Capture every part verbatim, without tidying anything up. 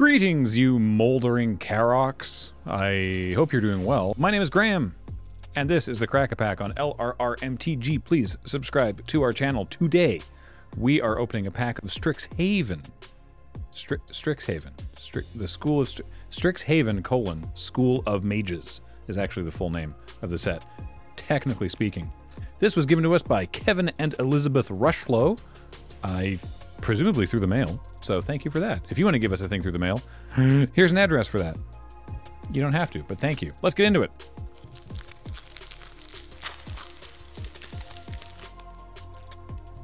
Greetings, you Mouldering Karoks. I hope you're doing well. My name is Graham, and this is the Crack-A-Pack on L R R M T G. Please subscribe to our channel today. We are opening a pack of Strixhaven. Stri Strixhaven. Stri the School of Stri Strixhaven colon School of Mages is actually the full name of the set, technically speaking. This was given to us by Kevin and Elizabeth Rushlow. I presumably through the mail, so thank you for that. If you want to give us a thing through the mail, here's an address for that. You don't have to, but thank you. Let's get into it.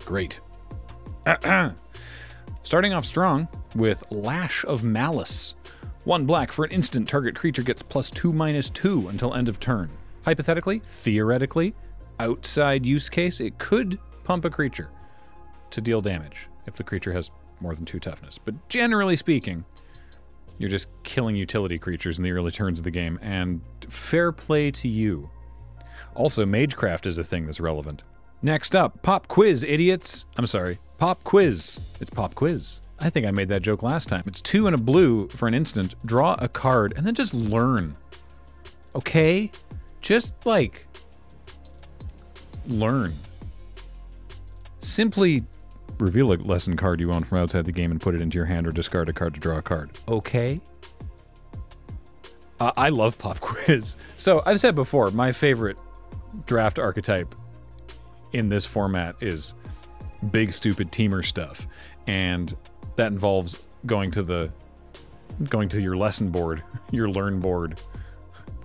Great. Starting off strong with Lash of Malice. One black for an instant, target creature gets plus two minus two until end of turn. Hypothetically, theoretically, outside use case, it could pump a creature to deal damage if the creature has more than two toughness. But generally speaking, you're just killing utility creatures in the early turns of the game, and fair play to you. Also, Magecraft is a thing that's relevant. Next up, Pop Quiz, idiots. I'm sorry, Pop Quiz. It's Pop Quiz. I think I made that joke last time. It's two and a blue for an instant. Draw a card and then just learn. Okay? Just, like, learn. Simply reveal a lesson card you own from outside the game and put it into your hand, or discard a card to draw a card. Okay? Uh, I love Pop Quiz. So, I've said before, my favorite draft archetype in this format is big stupid teamer stuff, and that involves going to the going to your lesson board, your learn board,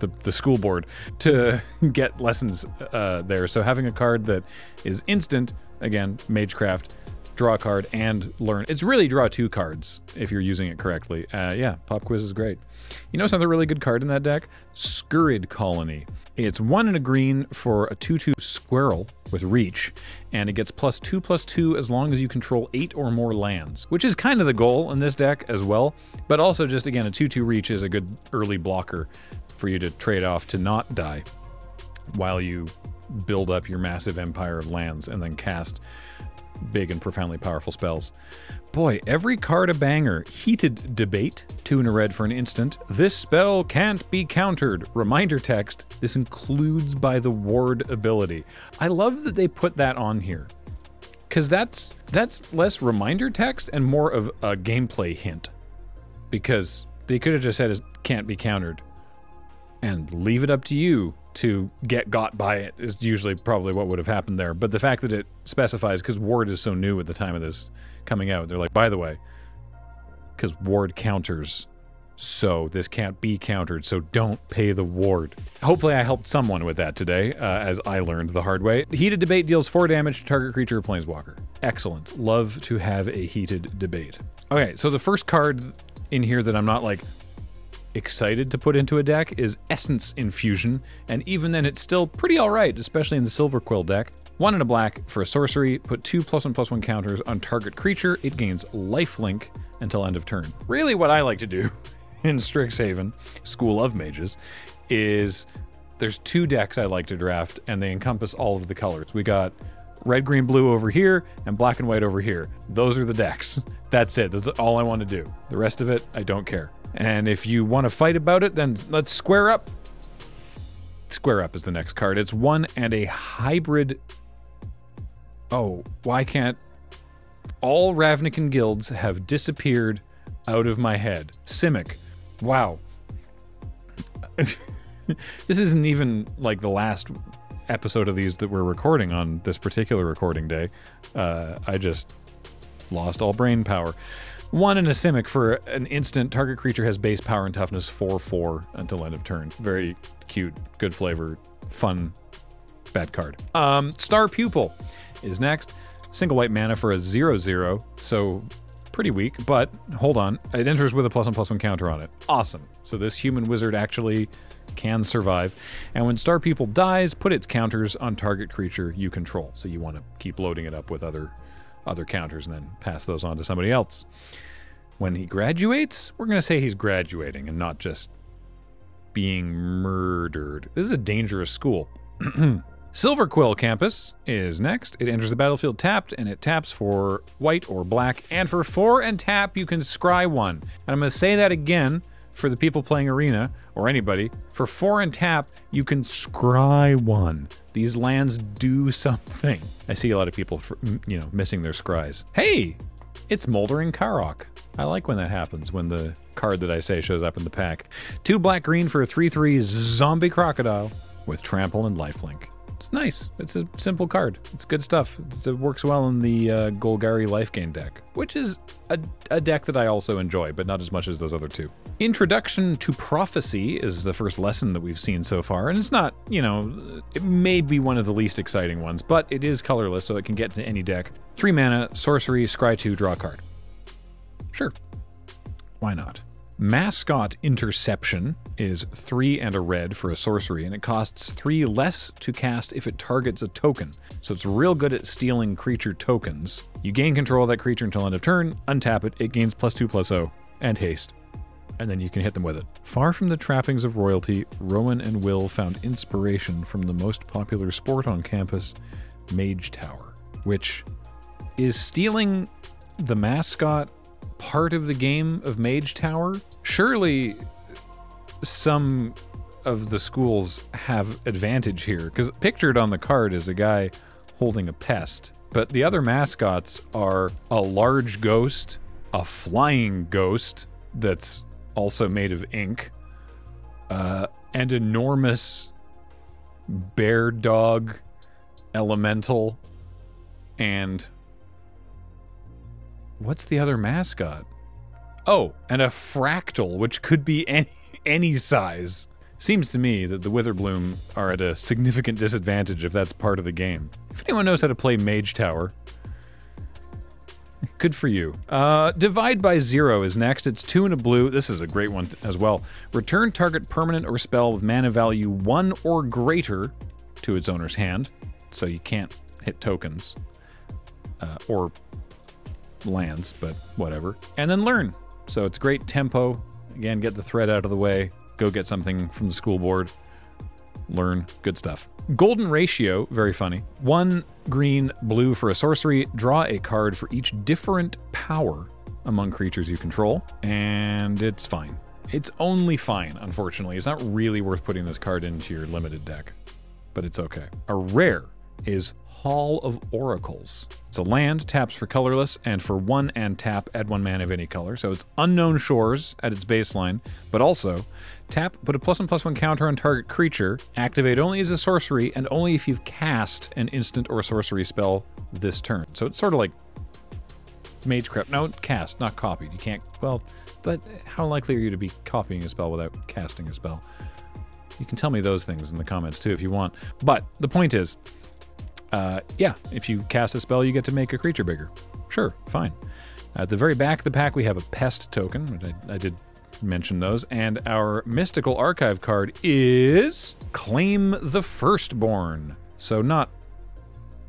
the, the school board, to get lessons uh, there. So having a card that is instant, again, Magecraft, draw a card and learn. It's really draw two cards if you're using it correctly. Uh, yeah, Pop Quiz is great. You know, it's another really good card in that deck? Scurrid Colony. It's one and a green for a two two squirrel with reach, and it gets plus two plus two as long as you control eight or more lands, which is kind of the goal in this deck as well. But also, just again, a two two reach is a good early blocker for you to trade off to not die while you build up your massive empire of lands and then cast big and profoundly powerful spells. Boy, every card a banger. Heated Debate, two in a red for an instant. This spell can't be countered. Reminder text, this includes by the ward ability. I love that they put that on here, because that's, that's less reminder text and more of a gameplay hint, because they could have just said it can't be countered and leave it up to you to get got by it is usually probably what would have happened there. But the fact that it specifies, because ward is so new at the time of this coming out, they're like, by the way, because ward counters, so this can't be countered, so don't pay the ward. Hopefully I helped someone with that today, uh, as I learned the hard way. Heated Debate deals four damage to target creature or planeswalker. Excellent. Love to have a Heated Debate. Okay, so the first card in here that I'm not, like, excited to put into a deck is Essence Infusion, and even then it's still pretty alright, especially in the Silverquill deck. One and a black for a sorcery, put two plus one plus one counters on target creature, it gains lifelink until end of turn. Really what I like to do in Strixhaven, School of Mages, is there's two decks I like to draft, and they encompass all of the colors. We got red, green, blue over here, and black and white over here. Those are the decks. That's it. That's all I want to do. The rest of it, I don't care. And if you want to fight about it, then let's square up. Square Up is the next card. It's one and a hybrid. Oh, why can't all Ravnican guilds have disappeared out of my head? Simic. Wow. This isn't even like the last episode of these that we're recording on this particular recording day. Uh, I just lost all brain power. One and a Simic for an instant. Target creature has base power and toughness four four until end of turn. Very cute, good flavor, fun, bad card. Um, Star Pupil is next. Single white mana for a zero zero, so pretty weak, but hold on. It enters with a plus one plus one counter on it. Awesome. So this human wizard actually can survive. And when Star Pupil dies, put its counters on target creature you control. So you want to keep loading it up with other other counters and then pass those on to somebody else. When he graduates, we're going to say he's graduating and not just being murdered. This is a dangerous school. Silverquill Campus is next. It enters the battlefield tapped, and it taps for white or black. And for four and tap, you can scry one. And I'm going to say that again for the people playing Arena, or anybody. For four and tap, you can scry one. These lands do something. I see a lot of people, for, you know, missing their scries. Hey, it's Mouldering Karok. I like when that happens, when the card that I say shows up in the pack. Two black green for a three three zombie crocodile with trample and lifelink. It's nice. It's a simple card. It's good stuff. It's, it works well in the uh, Golgari life gain deck, which is a, a deck that I also enjoy, but not as much as those other two. Introduction to Prophecy is the first lesson that we've seen so far, and it's not, you know, it may be one of the least exciting ones, but it is colorless, so it can get into any deck. Three mana, sorcery, scry two, draw a card. Sure. Why not? Mascot Interception is three and a red for a sorcery, and it costs three less to cast if it targets a token. So it's real good at stealing creature tokens. You gain control of that creature until end of turn, untap it, it gains plus two, plus zero, and haste. And then you can hit them with it. Far from the trappings of royalty, Rowan and Will found inspiration from the most popular sport on campus, Mage Tower, which is stealing the mascot part of the game of Mage Tower. Surely some of the schools have advantage here, because pictured on the card is a guy holding a pest, but the other mascots are a large ghost, a flying ghost that's also made of ink, uh, and enormous bear dog elemental, and what's the other mascot? Oh, and a fractal, which could be any, any size. Seems to me that the Witherbloom are at a significant disadvantage if that's part of the game. If anyone knows how to play Mage Tower, good for you. Uh, Divide by Zero is next. It's two and a blue. This is a great one as well. Return target permanent or spell with mana value one or greater to its owner's hand. So you can't hit tokens uh, or lands, but whatever. And then learn. So it's great tempo. Again, get the thread out of the way. Go get something from the school board. Learn. Good stuff. Golden Ratio, very funny. One green, blue for a sorcery. Draw a card for each different power among creatures you control. And it's fine. It's only fine, unfortunately. It's not really worth putting this card into your limited deck, but it's okay. A rare is Hall of Oracles. It's a land, taps for colorless, and for one and tap, add one mana of any color. So it's Unknown Shores at its baseline, but also tap, put a plus one plus one counter on target creature, activate only as a sorcery, and only if you've cast an instant or sorcery spell this turn. So it's sort of like Magecraft. No, cast, not copied. You can't, well, but how likely are you to be copying a spell without casting a spell? You can tell me those things in the comments too if you want. But the point is, Uh, yeah, if you cast a spell, you get to make a creature bigger. Sure, fine. At the very back of the pack, we have a Pest token, which I, I did mention those, and our Mystical Archive card is Claim the Firstborn. So not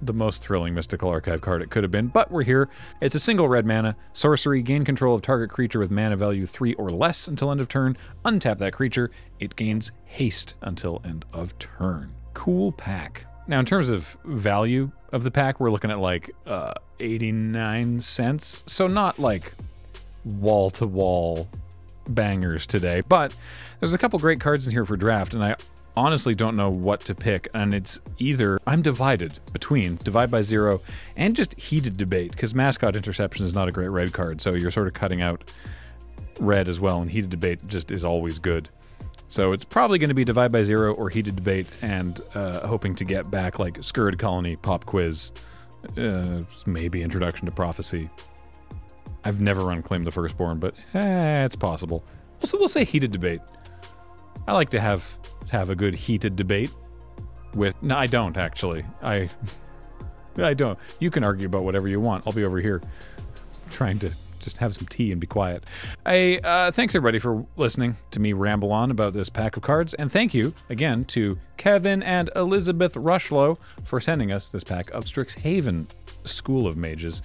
the most thrilling Mystical Archive card it could have been, but we're here. It's a single red mana, sorcery, gain control of target creature with mana value three or less until end of turn, untap that creature, it gains haste until end of turn. Cool pack. Now, in terms of value of the pack, we're looking at like uh, eighty-nine cents. So not like wall-to-wall bangers today, but there's a couple great cards in here for draft, and I honestly don't know what to pick. And it's either, I'm divided between Divide by Zero and just Heated Debate, because Mascot Interception is not a great red card. So you're sort of cutting out red as well, and Heated Debate just is always good. So it's probably going to be Divide by Zero or Heated Debate, and uh, hoping to get back like Scurrid Colony, Pop Quiz, uh, maybe Introduction to Prophecy. I've never run Claim the Firstborn, but eh, it's possible. Also, we'll say Heated Debate. I like to have have a good heated debate with. No, I don't actually. I I don't. You can argue about whatever you want. I'll be over here trying to just have some tea and be quiet. I, uh, thanks everybody for listening to me ramble on about this pack of cards, and thank you again to Kevin and Elizabeth Rushlow for sending us this pack of Strixhaven School of Mages.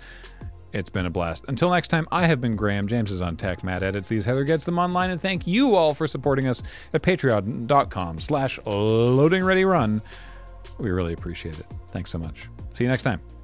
It's been a blast. Until next time, I have been Graham. James is on tech. Matt edits these. Heather gets them online, and thank you all for supporting us at patreon dot com slash loading ready run. We really appreciate it. Thanks so much. See you next time.